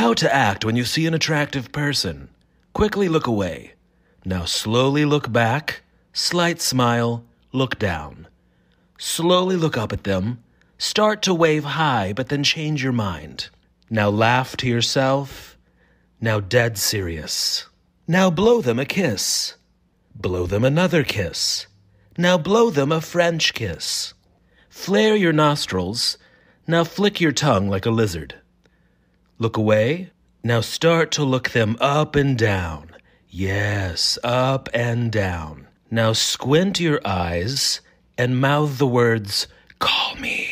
How to act when you see an attractive person. Quickly look away. Now slowly look back, slight smile, look down. Slowly look up at them. Start to wave hi, but then change your mind. Now laugh to yourself. Now dead serious. Now blow them a kiss. Blow them another kiss. Now blow them a French kiss. Flare your nostrils. Now flick your tongue like a lizard. Look away. Now start to look them up and down. Yes, up and down. Now squint your eyes and mouth the words, "Call me."